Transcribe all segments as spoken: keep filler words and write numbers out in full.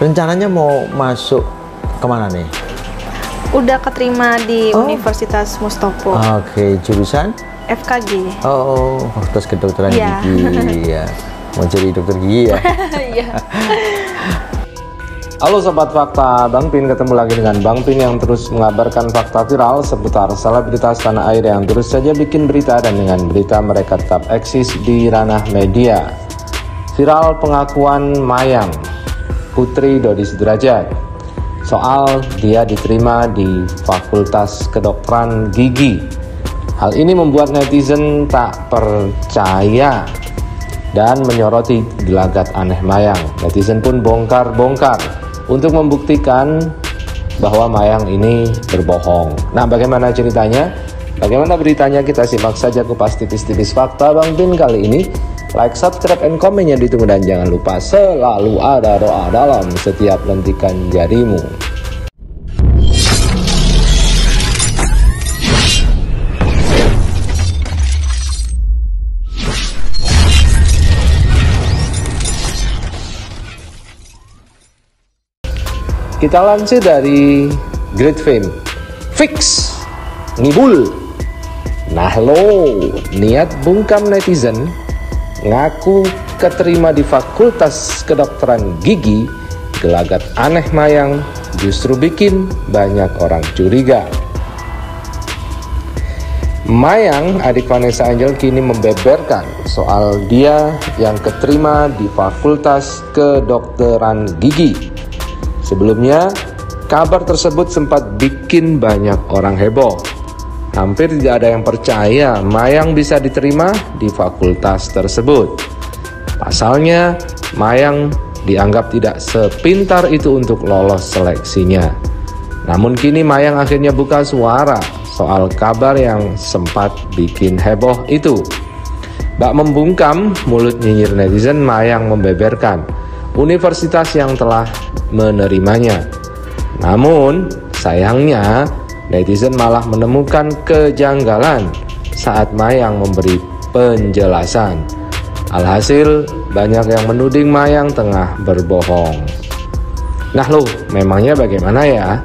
Rencananya mau masuk kemana nih? Udah keterima di oh. Universitas Mustopo. Oke, okay. Jurusan? F K G. Oh, Fakultas oh. Kedokteran yeah. Gigi. Ya. Mau jadi dokter gigi ya? Iya. Halo Sobat Fakta, Bang Pin ketemu lagi dengan Bang Pin yang terus mengabarkan fakta viral seputar selebritas tanah air yang terus saja bikin berita, dan dengan berita mereka tetap eksis di ranah media. Viral pengakuan Mayang Putri Doddy Soedrajat soal dia diterima di Fakultas Kedokteran Gigi. Hal ini membuat netizen tak percaya dan menyoroti gelagat aneh Mayang. Netizen pun bongkar-bongkar untuk membuktikan bahwa Mayang ini berbohong. Nah, bagaimana ceritanya? Bagaimana beritanya? Kita simak saja kupas tipis-tipis fakta Bang Pin kali ini. Like, subscribe, and comment yang ditunggu, dan jangan lupa selalu ada doa dalam setiap lentikan jarimu. Kita lansir dari Great Fame Fix Ngibul. Nah lo, niat bungkam netizen ngaku keterima di Fakultas Kedokteran Gigi, gelagat aneh Mayang justru bikin banyak orang curiga. Mayang, adik Vanessa Angel, kini membeberkan soal dia yang keterima di Fakultas Kedokteran Gigi. Sebelumnya, kabar tersebut sempat bikin banyak orang heboh. Hampir tidak ada yang percaya Mayang bisa diterima di fakultas tersebut. Pasalnya, Mayang dianggap tidak sepintar itu untuk lolos seleksinya. Namun kini Mayang akhirnya buka suara soal kabar yang sempat bikin heboh itu. Bak membungkam mulut nyinyir netizen, Mayang membeberkan universitas yang telah menerimanya. Namun sayangnya netizen malah menemukan kejanggalan saat Mayang memberi penjelasan. Alhasil banyak yang menuding Mayang tengah berbohong. Nah loh, memangnya bagaimana ya?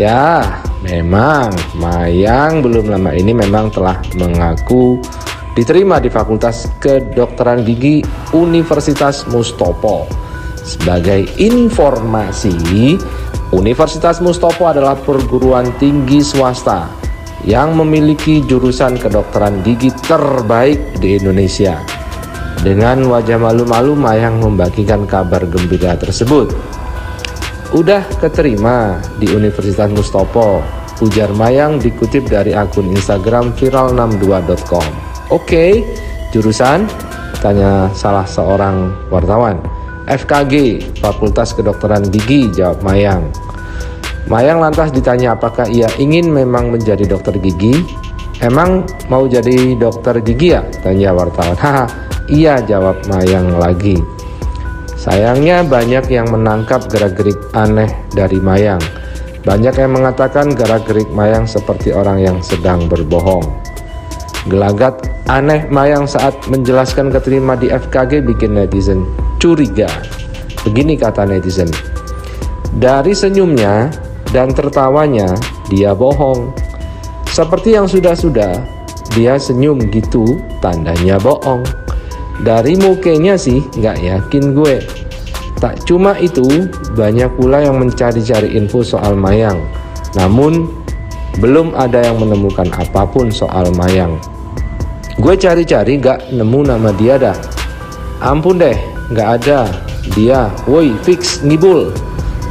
Ya memang Mayang belum lama ini memang telah mengaku diterima di Fakultas Kedokteran Gigi Universitas Mustopo. Sebagai informasi, Universitas Mustopo adalah perguruan tinggi swasta yang memiliki jurusan kedokteran gigi terbaik di Indonesia. Dengan wajah malu-malu, Mayang membagikan kabar gembira tersebut. Udah keterima di Universitas Mustopo, ujar Mayang dikutip dari akun Instagram viral enam dua dot com. Oke, jurusan? Tanya salah seorang wartawan. F K G, Fakultas Kedokteran Gigi, jawab Mayang. Mayang lantas ditanya apakah ia ingin memang menjadi dokter gigi. Emang mau jadi dokter gigi ya? Tanya wartawan. Haha, iya, jawab Mayang lagi. Sayangnya banyak yang menangkap gerak-gerik aneh dari Mayang. Banyak yang mengatakan gerak-gerik Mayang seperti orang yang sedang berbohong. Gelagat aneh Mayang saat menjelaskan keterima di F K G bikin netizen curiga. Begini kata netizen, dari senyumnya dan tertawanya dia bohong. Seperti yang sudah-sudah dia senyum gitu, tandanya bohong. Dari mukanya sih nggak yakin gue. Tak cuma itu, banyak pula yang mencari-cari info soal Mayang. Namun belum ada yang menemukan apapun soal Mayang. Gue cari-cari gak nemu nama dia dah. Ampun deh, nggak ada dia, woi fix ngibul.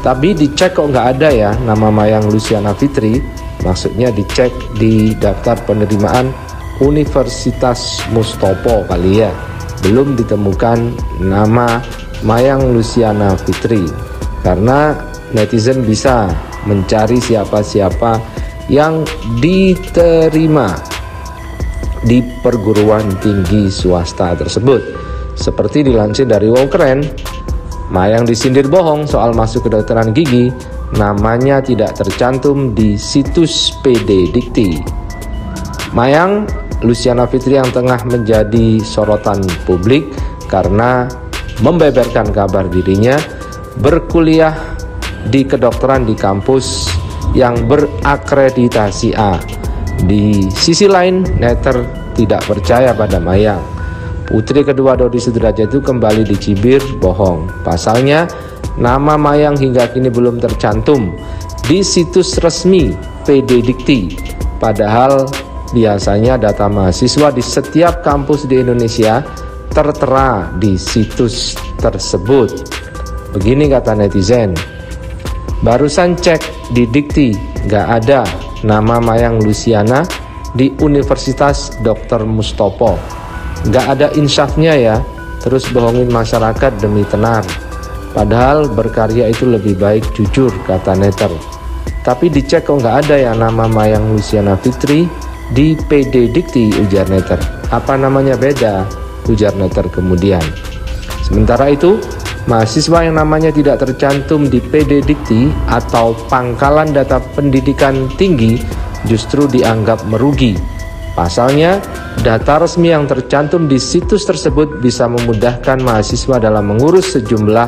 Tapi dicek kok nggak ada ya nama Mayang Lucyana Fitri. Maksudnya dicek di daftar penerimaan Universitas Mustopo kali ya. Belum ditemukan nama Mayang Lucyana Fitri. Karena netizen bisa mencari siapa-siapa yang diterima di perguruan tinggi swasta tersebut. Seperti dilansir dari WowKeren, Mayang disindir bohong soal masuk kedokteran gigi, namanya tidak tercantum di situs P D Dikti. Mayang Lucyana Fitri yang tengah menjadi sorotan publik karena membeberkan kabar dirinya berkuliah di kedokteran di kampus yang berakreditasi A. Di sisi lain, Nether tidak percaya pada Mayang. Putri kedua Doddy Soedrajat itu kembali dicibir bohong. Pasalnya, nama Mayang hingga kini belum tercantum di situs resmi P D Dikti. Padahal biasanya data mahasiswa di setiap kampus di Indonesia tertera di situs tersebut. Begini kata netizen, barusan cek di Dikti, nggak ada nama Mayang Lucyana di Universitas Dokter Mustopo. Nggak ada insafnya ya, terus bohongin masyarakat demi tenar. Padahal berkarya itu lebih baik jujur, kata Nether. Tapi dicek kok nggak ada ya nama Mayang Lucyana Fitri di P D Dikti, ujar Nether. Apa namanya beda, ujar Nether kemudian. Sementara itu, mahasiswa yang namanya tidak tercantum di P D Dikti atau pangkalan data pendidikan tinggi justru dianggap merugi. Pasalnya, data resmi yang tercantum di situs tersebut bisa memudahkan mahasiswa dalam mengurus sejumlah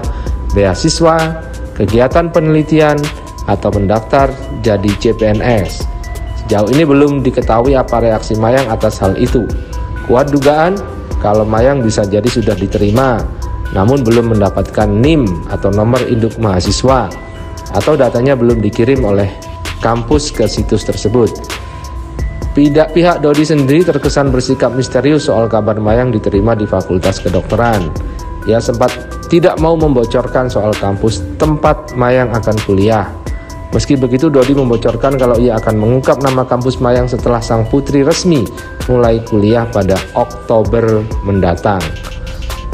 beasiswa, kegiatan penelitian, atau mendaftar jadi C P N S. Sejauh ini belum diketahui apa reaksi Mayang atas hal itu. Kuat dugaan kalau Mayang bisa jadi sudah diterima, namun belum mendapatkan N I M atau nomor induk mahasiswa, atau datanya belum dikirim oleh kampus ke situs tersebut. Pihak pihak Doddy sendiri terkesan bersikap misterius soal kabar Mayang diterima di Fakultas Kedokteran. Ia sempat tidak mau membocorkan soal kampus tempat Mayang akan kuliah. Meski begitu, Doddy membocorkan kalau ia akan mengungkap nama kampus Mayang setelah sang putri resmi mulai kuliah pada Oktober mendatang.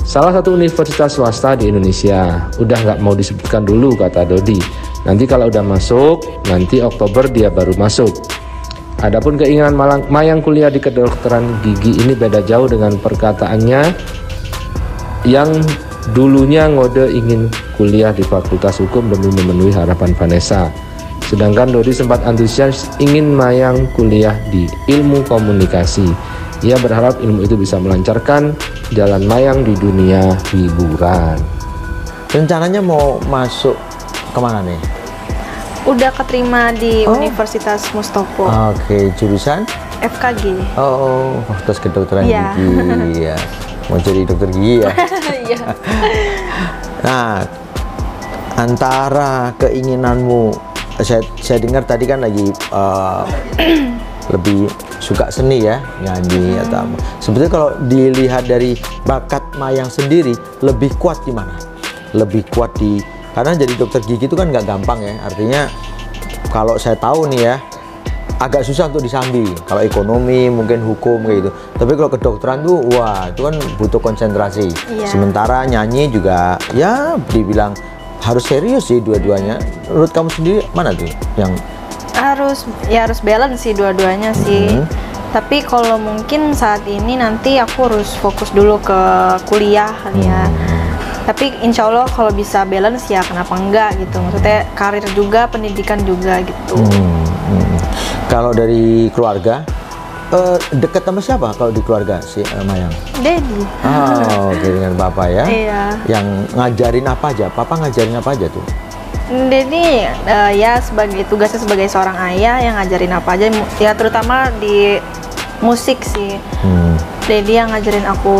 Salah satu universitas swasta di Indonesia. Udah nggak mau disebutkan dulu, kata Doddy. Nanti kalau udah masuk, nanti Oktober dia baru masuk. Adapun keinginan Mayang kuliah di kedokteran gigi ini beda jauh dengan perkataannya yang dulunya ngode ingin kuliah di Fakultas Hukum demi memenuhi harapan Vanessa. Sedangkan Doddy sempat antusias ingin Mayang kuliah di ilmu komunikasi. Ia berharap ilmu itu bisa melancarkan jalan Mayang di dunia hiburan. Rencananya mau masuk kemana nih? Udah keterima di oh. Universitas Mustopo. Oke, okay. Jurusan? F K G. Oh, Fakultas Kedokteran yeah. Gigi ya. Mau jadi dokter gigi ya? Iya. Nah, antara keinginanmu, saya, saya dengar tadi kan lagi uh, lebih suka seni ya, nyanyi hmm. atau apa. Sebetulnya kalau dilihat dari bakat Mayang sendiri, lebih kuat di mana? Lebih kuat di karena jadi dokter gigi itu kan nggak gampang ya, artinya kalau saya tahu nih ya agak susah untuk disambi, kalau ekonomi mungkin hukum kayak gitu, tapi kalau kedokteran tuh wah itu kan butuh konsentrasi yeah. Sementara nyanyi juga ya dibilang harus serius sih dua-duanya. Menurut kamu sendiri mana tuh yang harus ya harus balance sih dua-duanya mm-hmm. sih, tapi kalau mungkin saat ini nanti aku harus fokus dulu ke kuliah kali ya mm. Tapi insya Allah kalau bisa balance ya kenapa enggak gitu. Maksudnya karir juga, pendidikan juga gitu. Hmm, hmm. Kalau dari keluarga, eh, dekat sama siapa kalau di keluarga si eh, Mayang? Daddy. Oh, oke, dengan Papa ya. Iya. Yang ngajarin apa aja? Papa ngajarin apa aja tuh? Daddy eh, ya sebagai tugasnya sebagai seorang ayah yang ngajarin apa aja. Ya terutama di musik sih. Hmm. Daddy yang ngajarin aku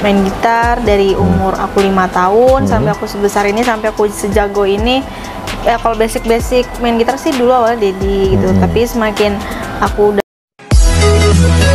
main gitar dari umur aku lima tahun hmm. sampai aku sebesar ini, sampai aku sejago ini. Ya kalau basic-basic main gitar sih dulu awalnya Daddy gitu, hmm. tapi semakin aku udah